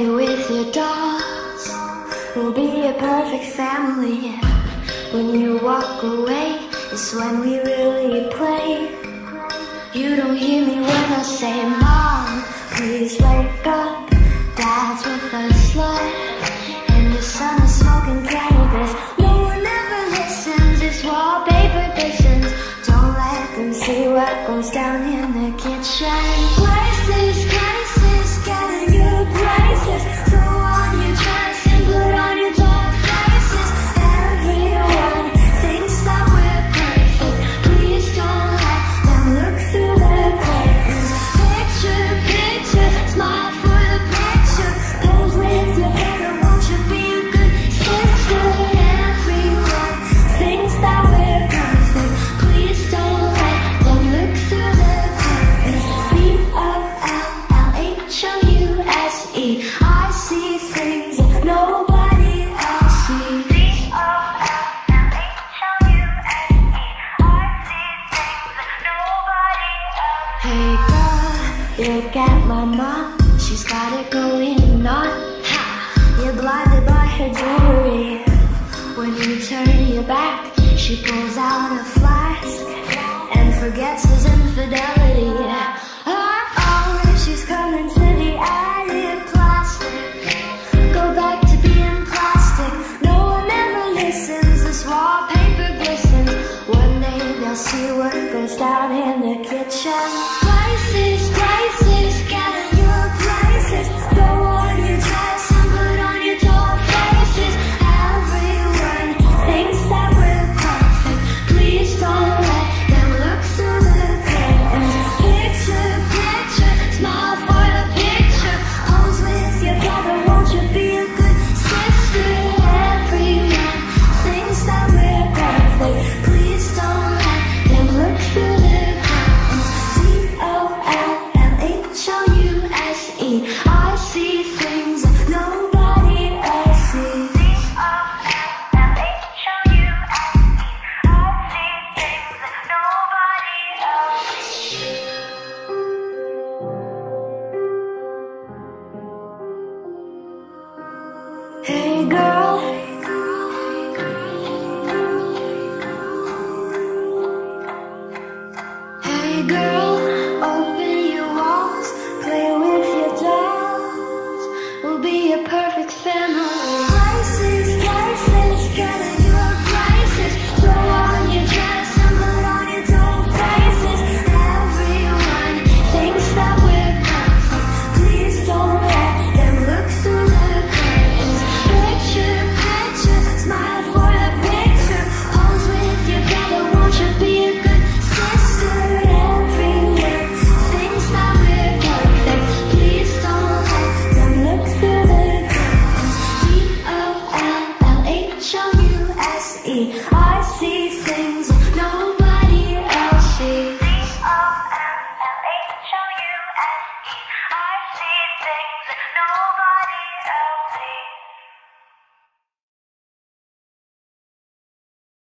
Play with your dolls, we'll be a perfect family. When you walk away, it's when we really play. You don't hear me when I say, Mom, please wake up. Dad's with a slut, and your son is smoking cannabis. No one ever listens, it's wallpaper cushions. Don't let them see what goes down in the kitchen. Crisis, get a new crisis. Look at my mom, she's got it going on. Ha! You're blinded by her jewelry. When you turn your back, she pulls out a flask and forgets his infidelity. Uh-oh, she's coming to the attic. Plastic, go back to being plastic. No one ever listens, this wallpaper glistens. One day they'll see what goes down in the kitchen. Hey girl, hey girl, open your walls, play with your dolls, we'll be a perfect family. Crisis, gotta do a crisis, throw on your dress and put on your doll faces. Everyone thinks that we're perfect, please don't let them look through the curtains. Picture, smile for the picture. Pose with your brother, won't you be a good sister? Everyone thinks that we're perfect, please don't let them look through the curtains. Dollhuse. I see.